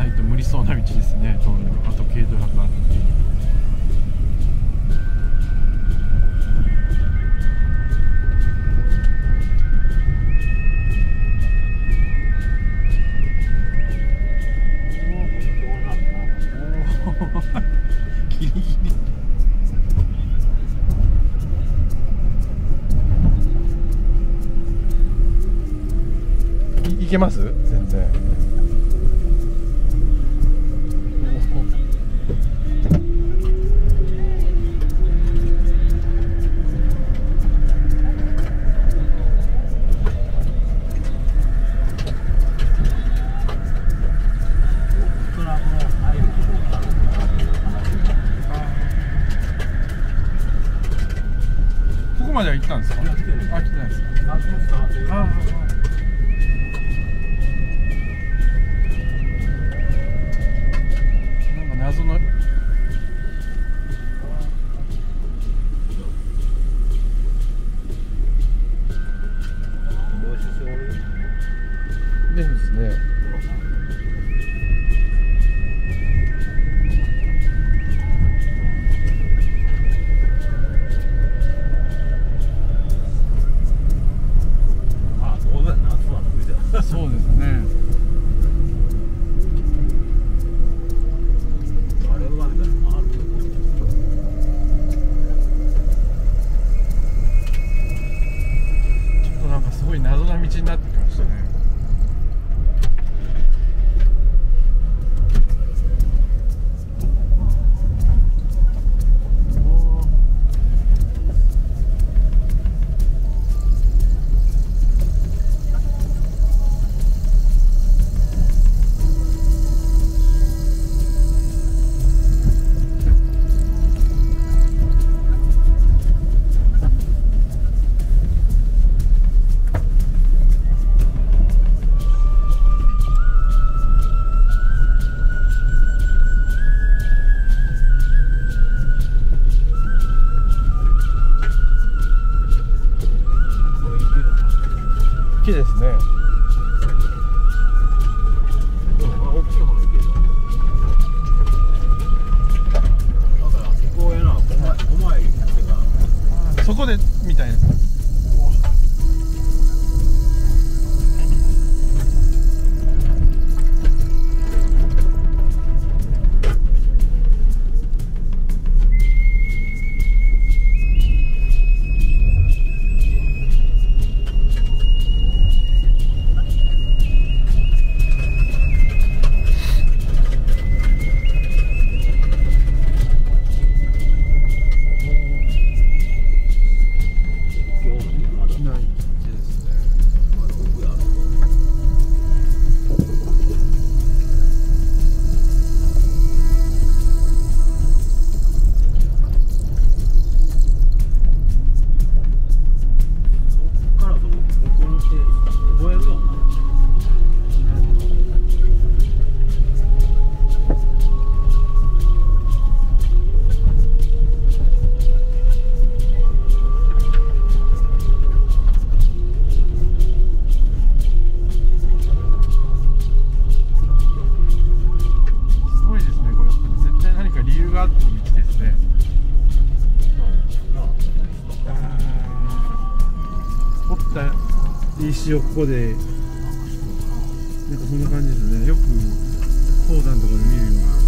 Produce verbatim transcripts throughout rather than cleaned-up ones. ないと無理そうな道ですね、通るの。あと軽トラが。いけます？全然。ここまでは行ったんですか？あ、来てないですか？ああ。謎のですね。あ、当然夏は無理だ。そうですね。いいですね。そこでみたいです。石をここでなんかそんな感じですね。よく鉱山とかで見るような感じの石。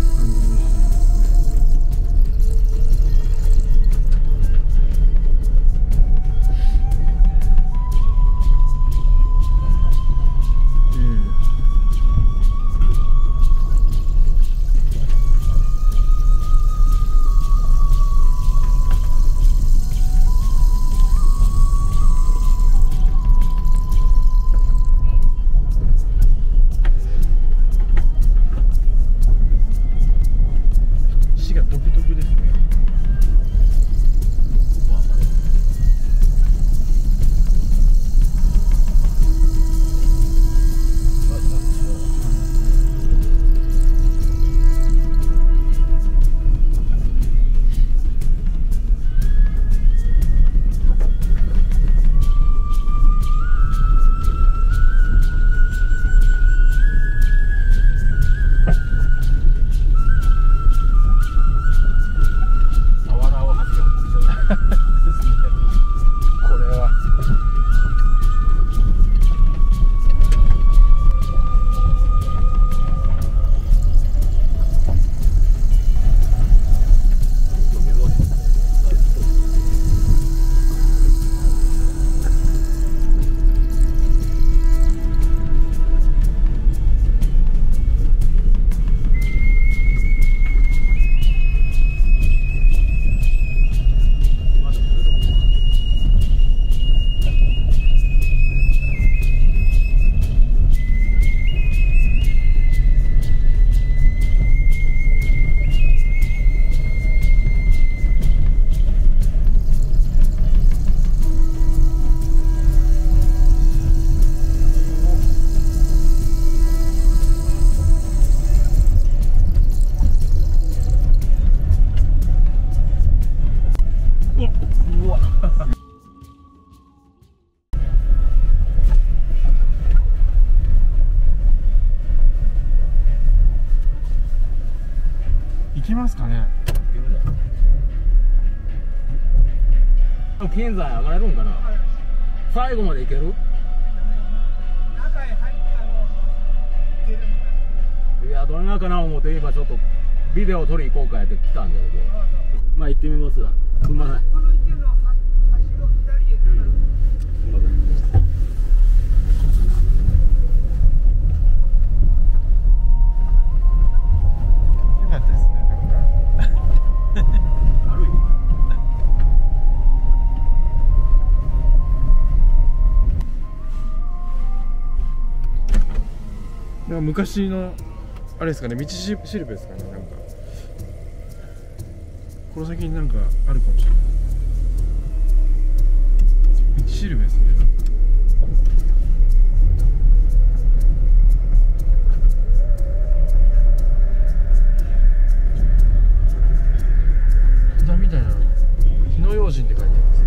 行きますかね。現在上がれるんかな。最後まで行ける？中へ入ったの行けるんか。いやどれなかな思うて今ちょっとビデオ撮り行こうかやって来たんだけど、まあ行ってみますわ。すんません。昔のあれですかね、道しるべですかね、なんかこの先になんかあるかもしれない。道しるべですね。札みたいなの火の用心って書いてあるんです。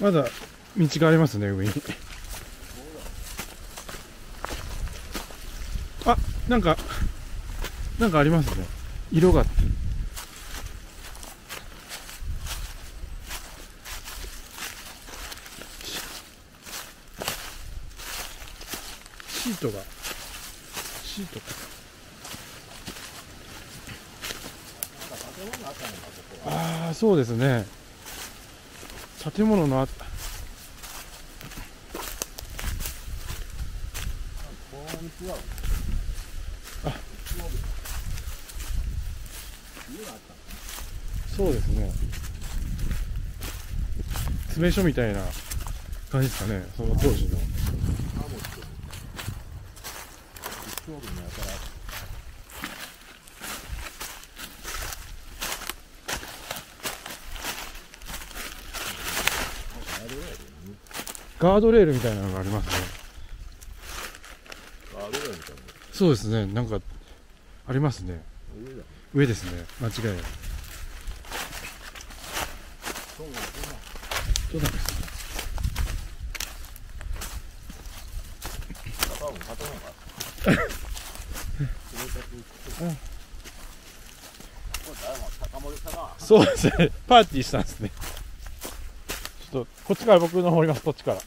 まだ道がありますね、上に。あ、なんかなんかありますね、色が。シートがシートかああ、そうですね。建物のあった。あ、そうですね。詰め所みたいな感じですかね、その当時の。ガードレールみたいなのがありますね。ガードレールみたいな。そうですね、なんかありますね。上だ。上ですね、間違いない。どうなんですか。片方片方が。そうですね、パーティーしたんですね。ちょっとこっちから僕の方ります、こっちから。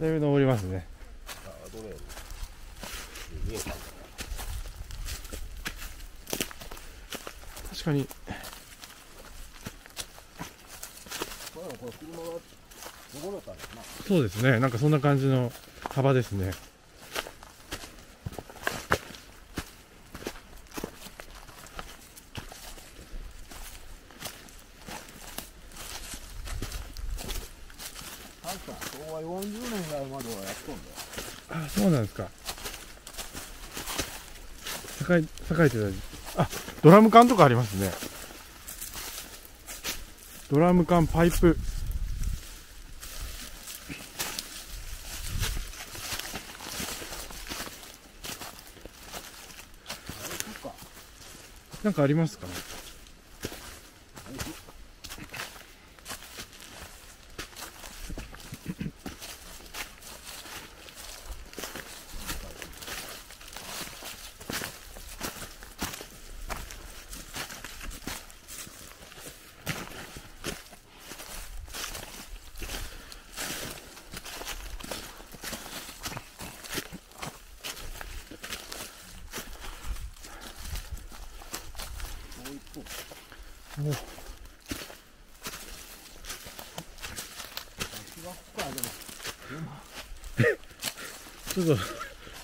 だいぶ登りますね。確かに。そうですね。なんかそんな感じの幅ですね。栄えてた。あ、ドラム缶とかありますね。ドラム缶、パイプ。なんかありますかね。ちょっと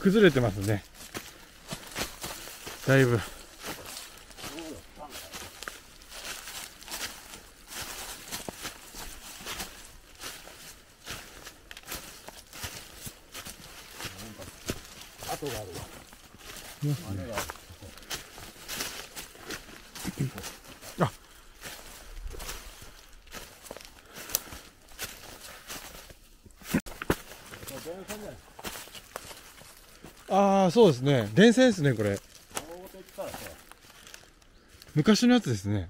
崩れてますね、だいぶ。跡があるわ。ありますね。あ、ああ、そうですね。電線ですね、これ。昔のやつですね。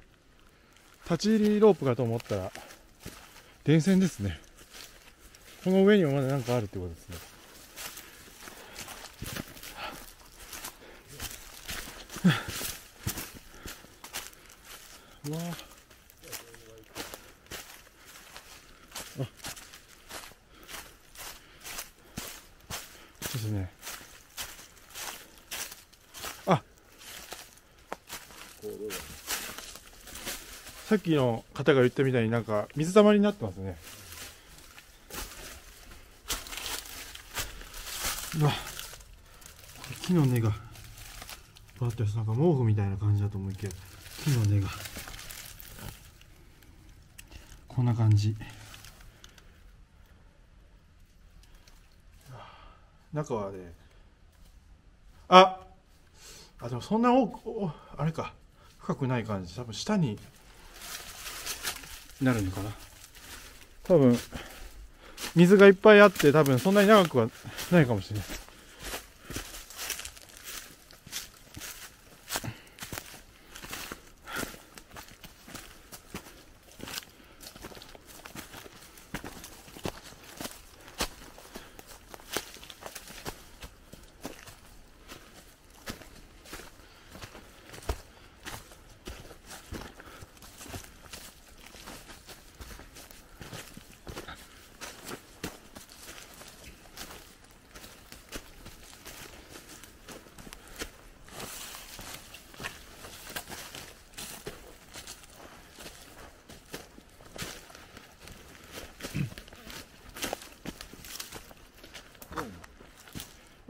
立ち入りロープかと思ったら、電線ですね。この上にもまだ何かあるってことですね。うわあ。さっきの方が言ったみたいになんか水たまりになってますね。うわ、木の根がバッと、なんか毛布みたいな感じだと思うけど、木の根がこんな感じ。中はね、ああ、でもそんな多くあれか、深くない感じ。多分下になるのかな。多分水がいっぱいあって、多分そんなに長くはないかもしれない。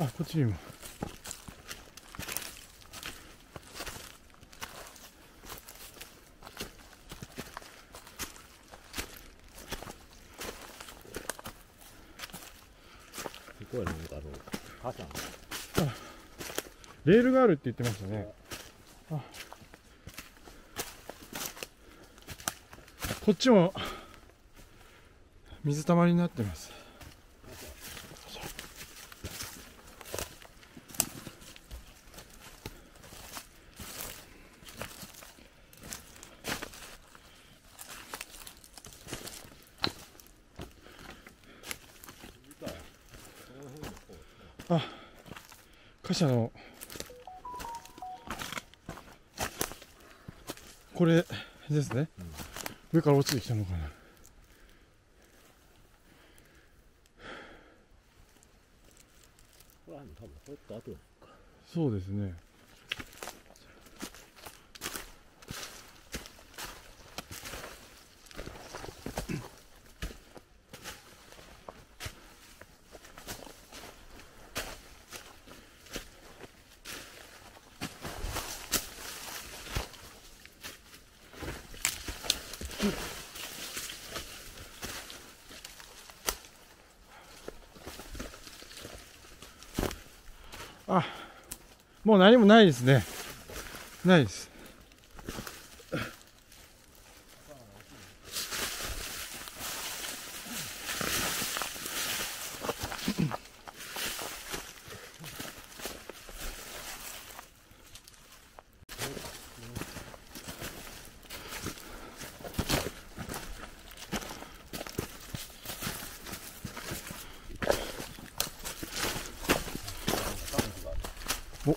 あ、こっちにも。こうやね、あの母ちゃんのレールがあるって言ってましたね。あ、こっちも水たまりになってます。あ、貨車のこれですね、うん、上から落ちてきたのかな。これは多分これって後か。そうですね。あ、もう何もないですね。ないです。お、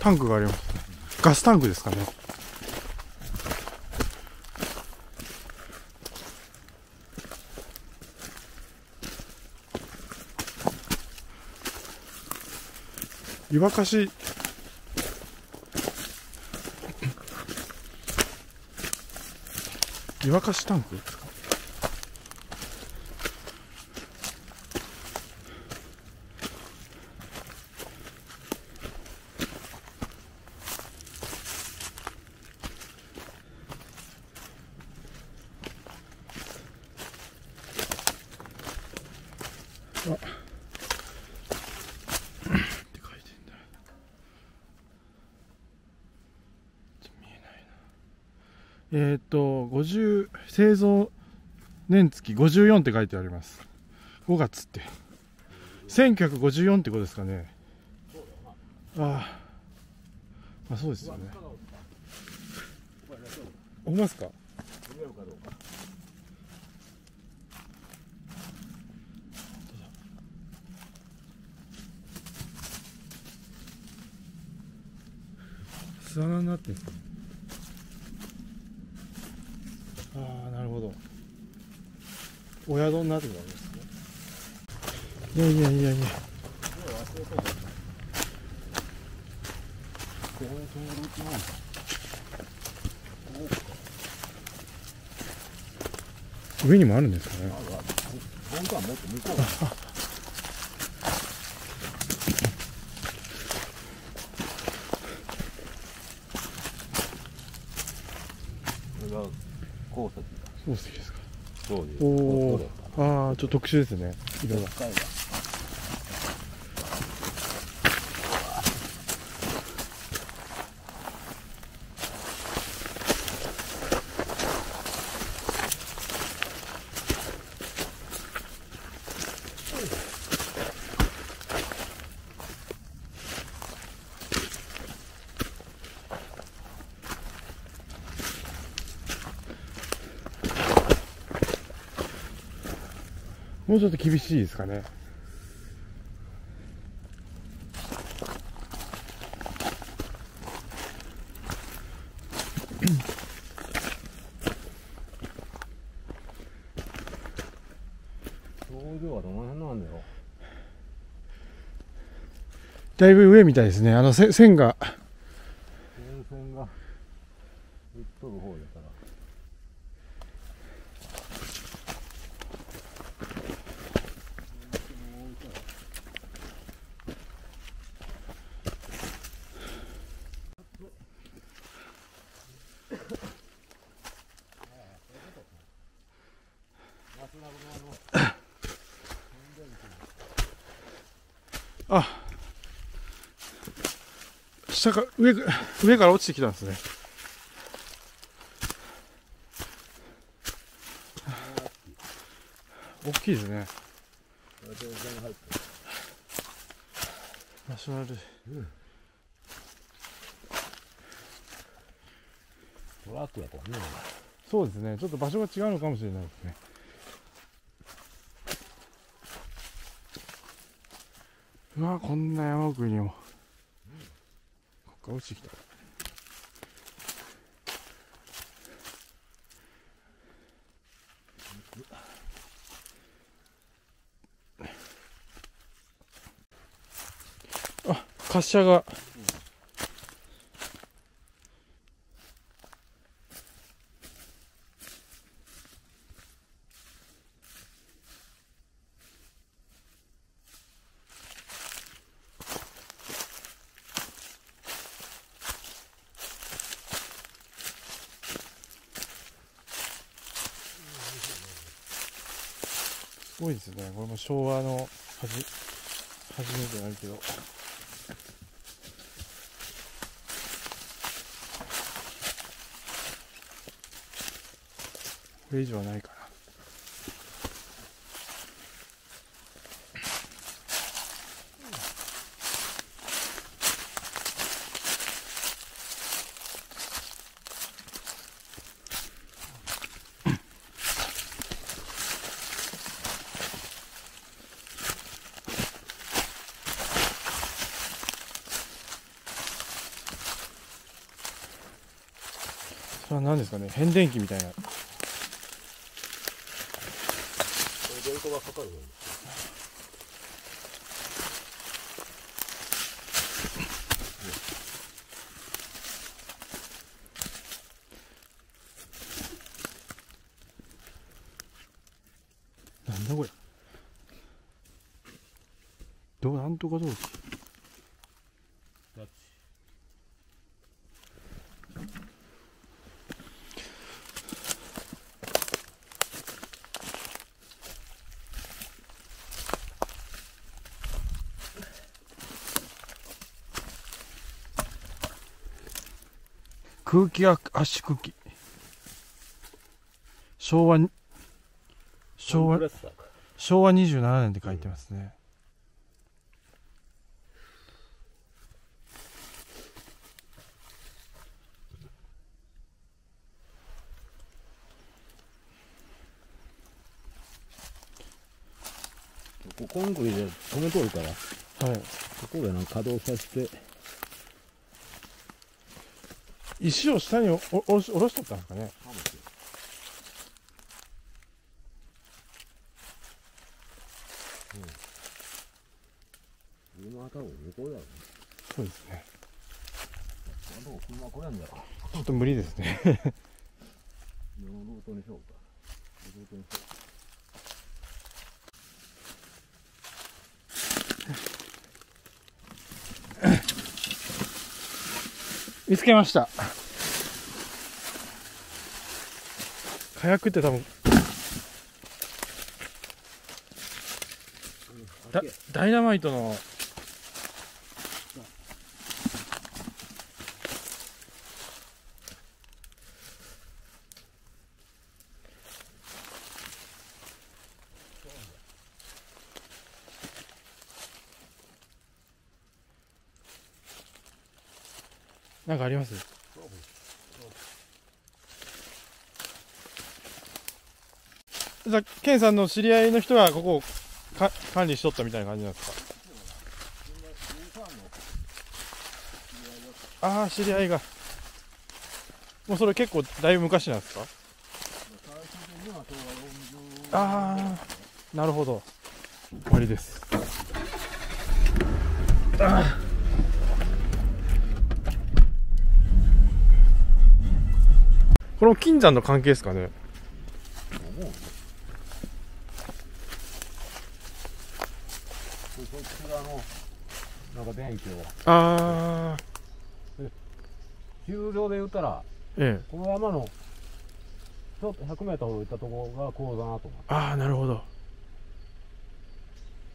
タンクがありますね。ガスタンクですかね。湯沸かし湯沸かしタンク。あ、って書いてんだ。見えないな。えっとごじゅう製造年月ごじゅうよんって書いてあります。ごがつってせんきゅうひゃくごじゅうよんってことですかね。ああ、そうですよね。おますか。巣穴になってる。ああ、なるほど。お宿になってるわけですね。いやいやいやいや。上にもあるんですかね。鉱石ですか。おお、ああ、ちょっと特殊ですね。色が。もうちょっと厳しいですかね。表情はどの辺なんだよ。だいぶ上みたいですね。あのせ線が線が打っとる方だから。あ、下か、上、上から落ちてきたんですね。大きいですね。ナショナル。うん、トラックだとね。そうですね。ちょっと場所が違うのかもしれないですね。うわ、こんな山奥にも。こっから落ちてきた。あ、滑車が。すごいですね。これも昭和の初めてなんだけど。これ以上はないかな。これは何ですかね、変電機みたいな。電光がかかる。なんだこれ。どう、なんとかどう。空気圧縮機、昭和昭和昭和にじゅうななねんって書いてますね。ここコンクリで止めとるから、はい、ここでなんか稼働させて。石を下におおろし、おろしとったんですかね。うん。車は多分向こうだろうね。そうですね。車はこれなんだろう。ちょっと無理ですね。ノーボートにしようか。ノーボートにしようか。見つけました。火薬って多分ダ、ダイナマイトのなんかあります？じゃあケンさんの知り合いの人がここをか管理しとったみたいな感じなんですか？ああ、知り合いがもうそれ結構だいぶ昔なんですか？ああ、なるほど。終わりです。ああ、この金山の関係ですかね。ああ。重量で言ったら、ええ、この山のちょっとひゃくメートルほど行ったところがこうだなと思って。ああ、なるほど。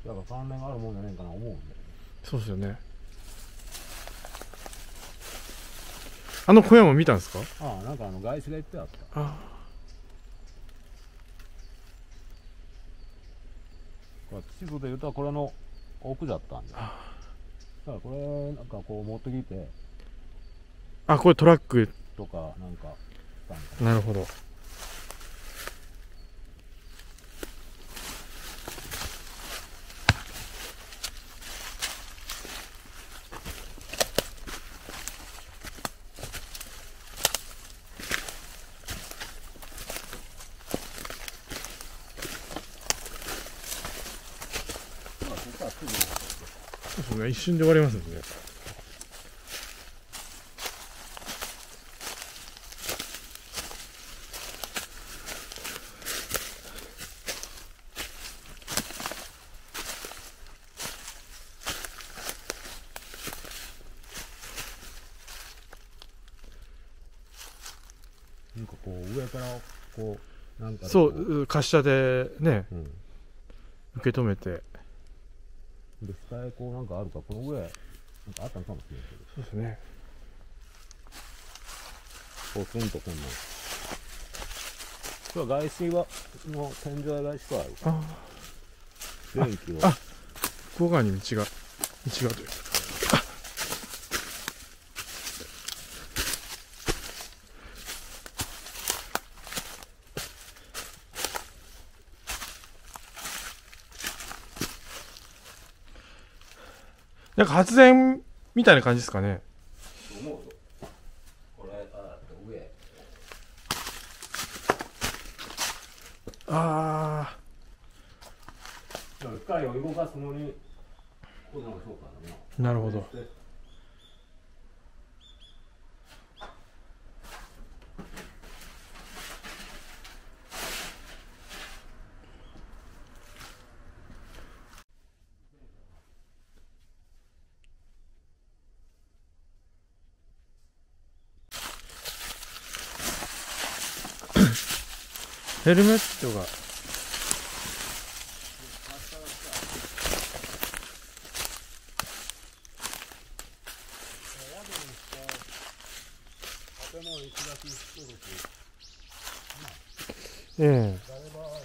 だから関連があるもんじゃないかな思うんで。そうですよね。あの小屋も見たんですか？ああ、なんかあの外資がいっぱいあった。ああ、これ地図でいうとこれの奥だったんで、だからこれなんかこう持ってきて、あ、これトラックとかなんか、なるほど。一瞬で終わりますね。なんかこう上からこうなんかそう滑車でね、うん、受け止めて。で、下へこうなんかあるか、この上なんかあったのかもしれないけど。そうですね。ポツンとこんな。これは外資は、もう天井は外資とあるか。ああ。電気は。あ、向こう側に道が、道がという。あ、なんか発電みたいな感じですかね。ああ。光を動かすのに。なるほど。ヘルメットがええ、こ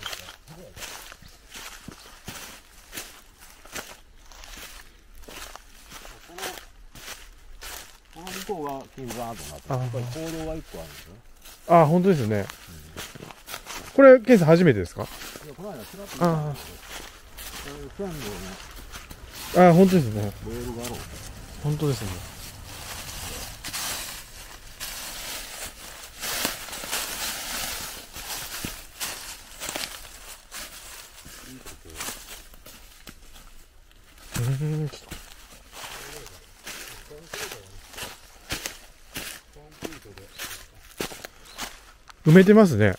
の向こうが金山跡になって、やっぱり坑道がいっこあるんですよ。ああ、本当ですよね。これ、ケンさん初めてですか？いや、この間ちらっと見たんですけど、こういう線路の、ああ、本当ですね。レールがあろう。本当ですね。うん、ちょっと。埋めてますね。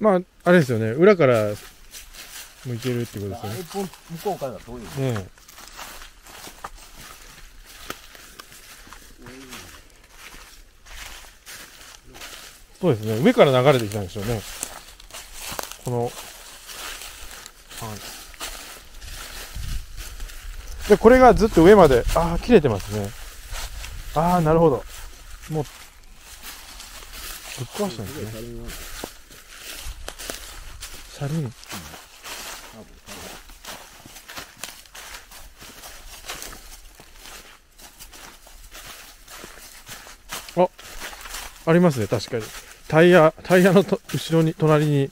まあ、あれですよね、裏からもいけるってことですよね。向こうからだと多いですね。そうですね、上から流れてきたんでしょうね。この、はい。で、これがずっと上まで、ああ、切れてますね。ああ、なるほど。もう、ぶっ壊したんですね。車輪、うん、あ、ありますね、確かに。タイヤ、タイヤのと後ろに、隣に。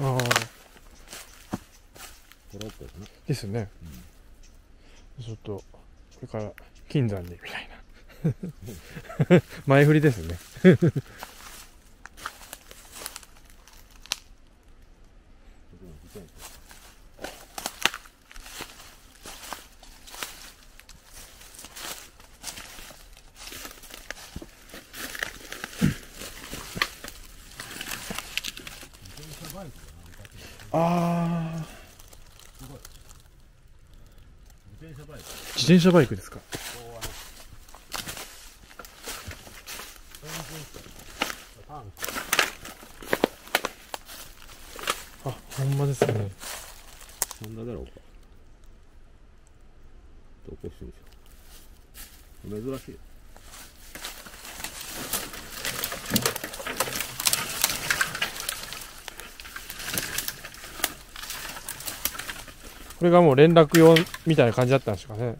ああ。ですよね。うん、ちょっと、これから、金山に、みたいな。前振りですね。ああ。自転車バイクですか。あ、ほんまですね。ホンダだろうか。どこしてるでしょう。珍しい。これがもう連絡用みたいな感じだったんですかね。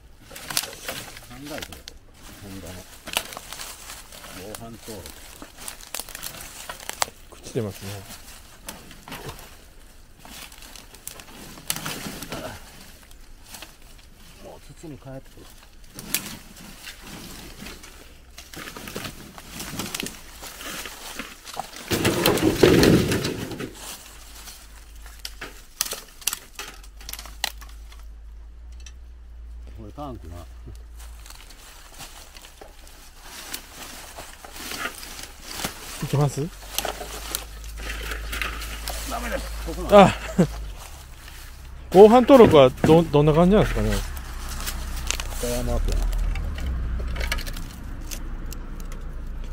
くっついてますね。もう筒に帰ってくる。これタンクな。いきます？ダメです。あ、防犯登録はどどんな感じなんですかね。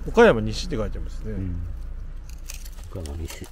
岡山西って書いてますね。うん、岡山西。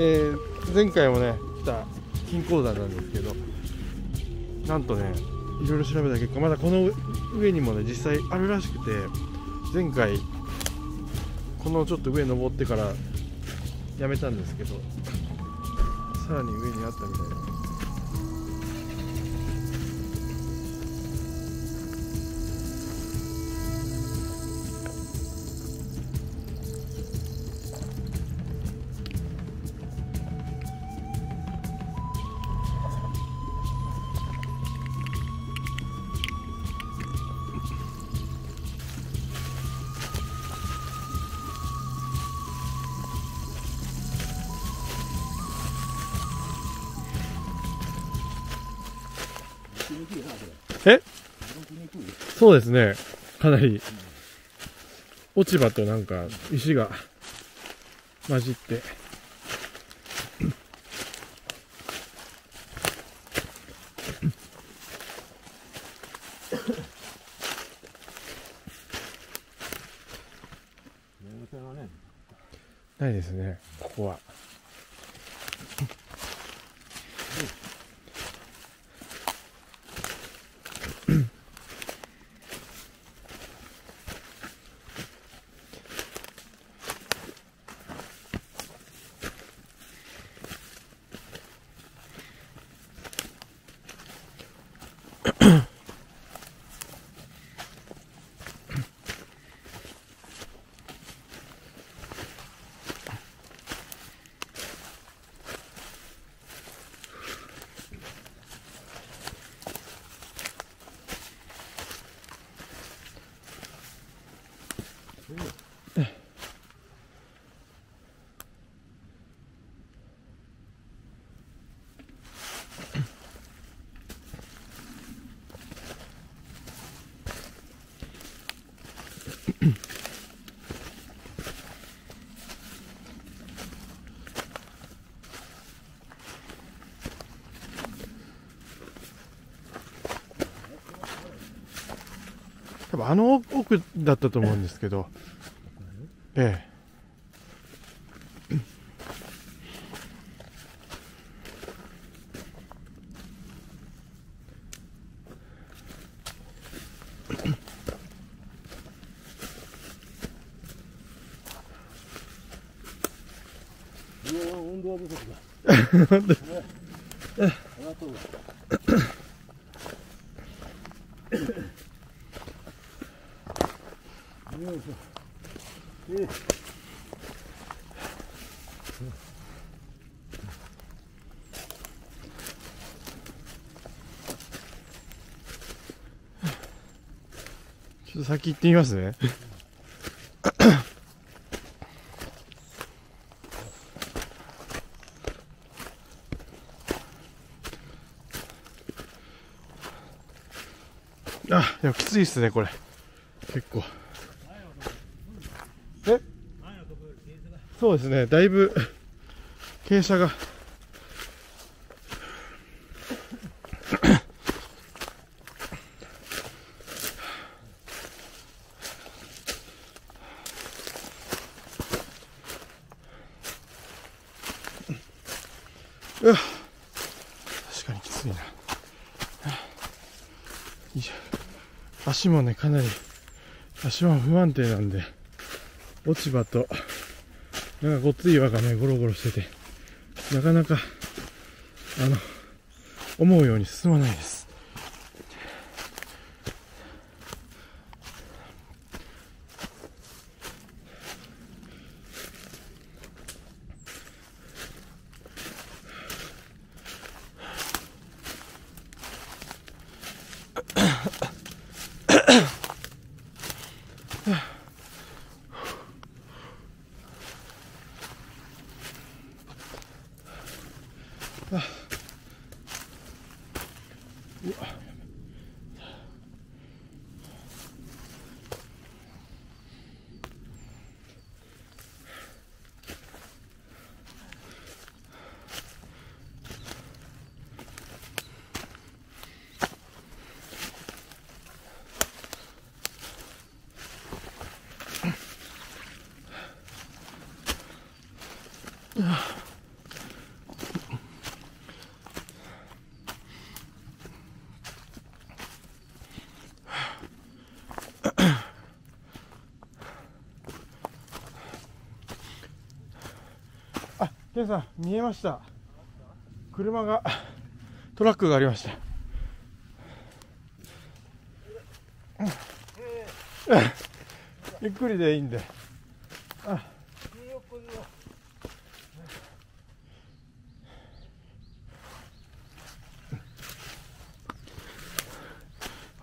えー、前回もね来た金鉱山なんですけど、なんとねいろいろ調べた結果まだこの上にもね実際あるらしくて、前回このちょっと上登ってからやめたんですけど、さらに上にあったみたいな。え？そうですね。かなり落ち葉となんか石が混じって。ないですね。ここは。多分あの奥だったと思うんですけど、ええ。ちょっと先行ってみますね。あ、でもきついですね、これ。結構。え？そうですね、だいぶ傾斜が。うわ、確かにきついな。いいじゃん。足もね、かなり足は不安定なんで、落ち葉となんかごっつい岩がねゴロゴロしてて、なかなかあの思うように進まないです。あ、ケンさん見えました。車が、トラックがありました。ゆっくりでいいんで。あ、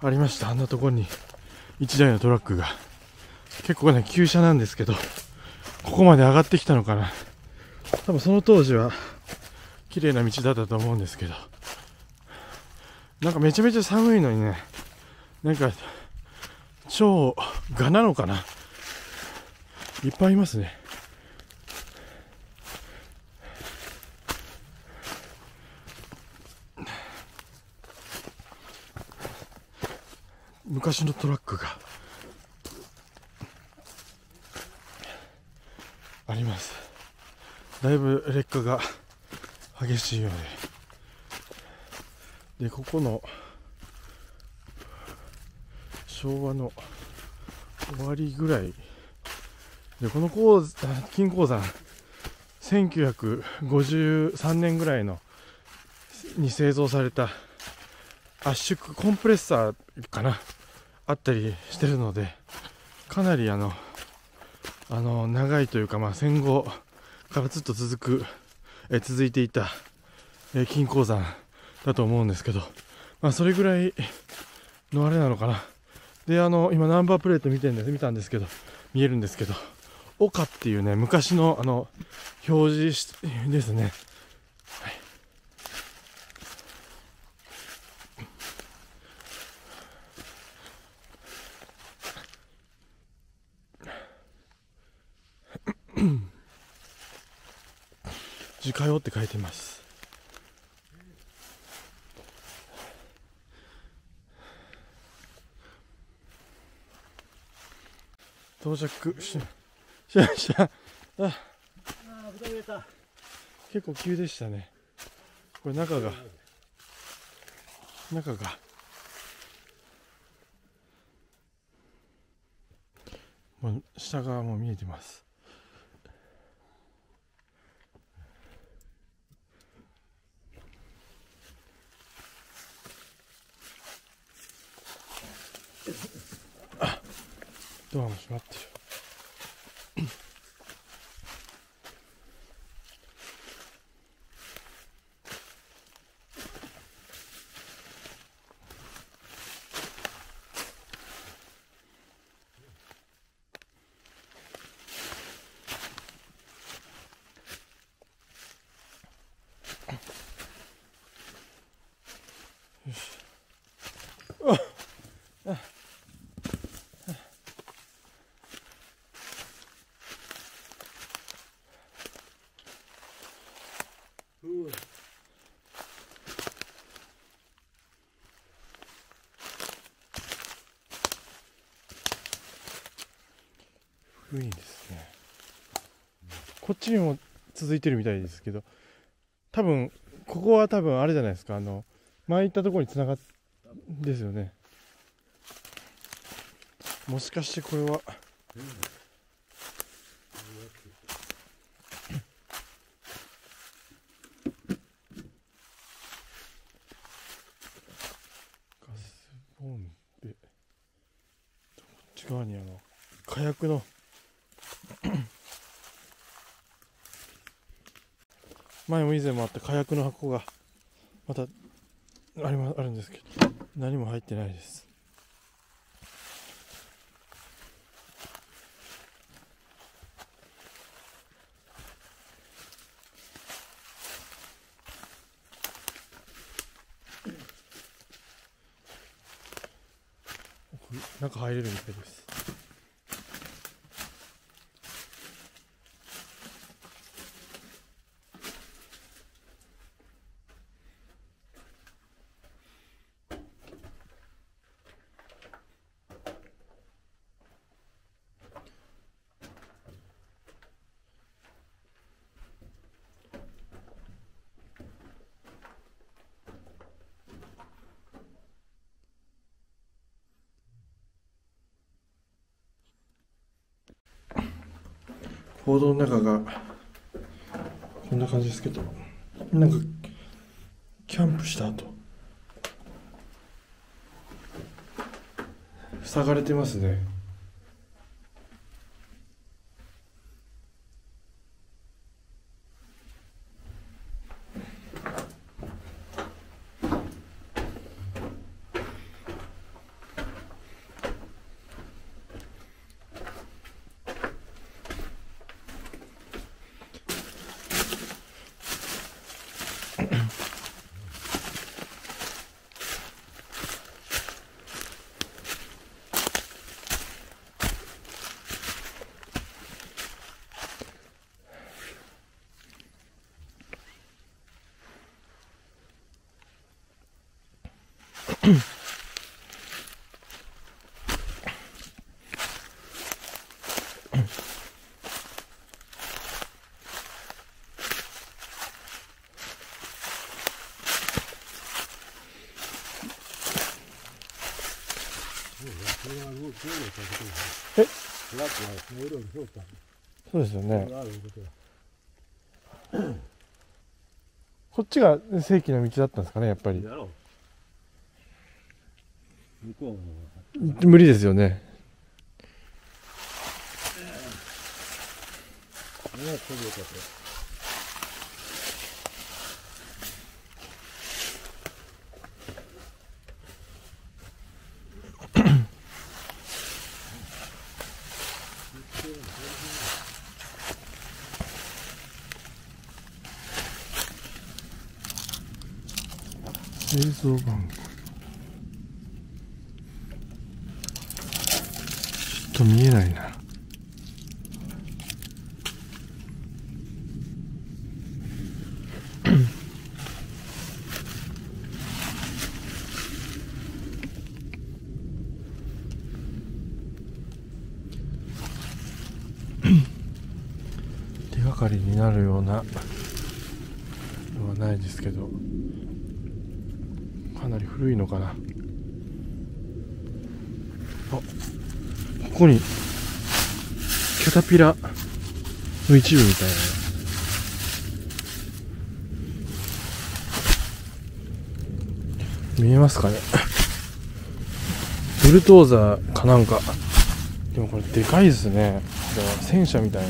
ありました。あんなところにいちだいのトラックが、結構ね急斜なんですけど、ここまで上がってきたのかな。多分その当時は綺麗な道だったと思うんですけど、なんかめちゃめちゃ寒いのにね、なんか超ガなのかな、いっぱいいますね。昔のトラックがあります。だいぶ劣化が激しいようで、でここの昭和の終わりぐらいで、この金鉱山せんきゅうひゃくごじゅうさんねんぐらいのに製造された圧縮コンプレッサーかな、あったりしてるので、かなりあのあの長いというか、まあ、戦後からずっと続くえ続いていたえ金鉱山だと思うんですけど、まあ、それぐらいのあれなのかな。であの今ナンバープレート見てんで見たんですけど、見えるんですけど、岡っていうね昔のあの表示ですね。はい、自家用って書いてます。到着しました。ああ、豚見えた。結構急でしたね。これ中が中がもう下側も見えてます。ドアも閉まってる。いいですね。こっちにも続いてるみたいですけど、多分ここは多分あれじゃないですか、あの前行ったところに繋がっですよね。もしかしてこれは、うん、ガスボンベでこっち側にあの火薬の前も以前もあった火薬の箱がまたありま、あるんですけど、何も入ってないです。中入れるみたいです。坑道の中がこんな感じですけど、なんかキャンプした後塞がれてますね。え？そうですよね。こっちが正規の道だったんですかね、やっぱり。無理ですよね。冷蔵番号ちょっと見えないな。かりになるようなのはないですけど、かなり古いのかな。あ、ここにキャタピラの一部みたいな、見えますかね、ブルドーザーかなんか。でもこれでかいですね。これは戦車みたいな、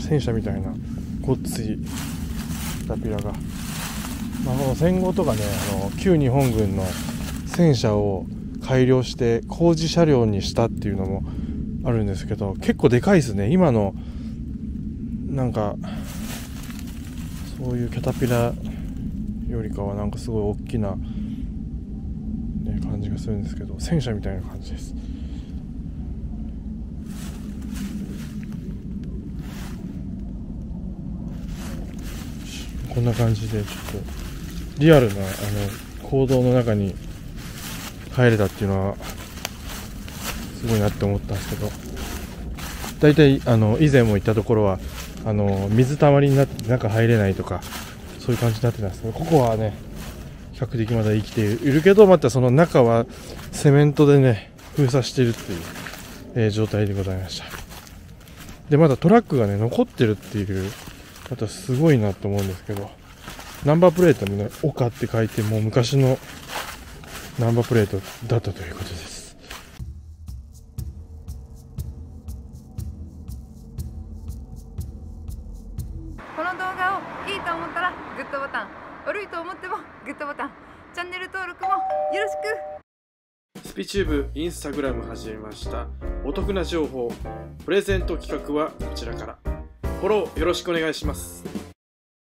戦車みたいなごっついキャタピラが、まあ、この戦後とかね、あの旧日本軍の戦車を改良して工事車両にしたっていうのもあるんですけど、結構でかいですね。今のなんかそういうキャタピラよりかはなんかすごい大きな、ね、感じがするんですけど、戦車みたいな感じです。こんな感じでちょっとリアルなあの行動の中に入れたっていうのはすごいなって思ったんですけど、大体あの以前も行ったところはあの水たまりになって中入れないとかそういう感じになってたんですけど、ここはね比較的まだ生きているけど、またその中はセメントでね封鎖しているっていう、えー、状態でございました。でまだトラックがね残ってるっていう、またすごいなと思うんですけど、ナンバープレートもね「オカ」って書いてもう昔のナンバープレートだったということです。悪いと思ってもグッドボタン、チャンネル登録もよろしく。スピチューブインスタグラム始めました。お得な情報、プレゼント企画はこちらからフォローよろしくお願いします。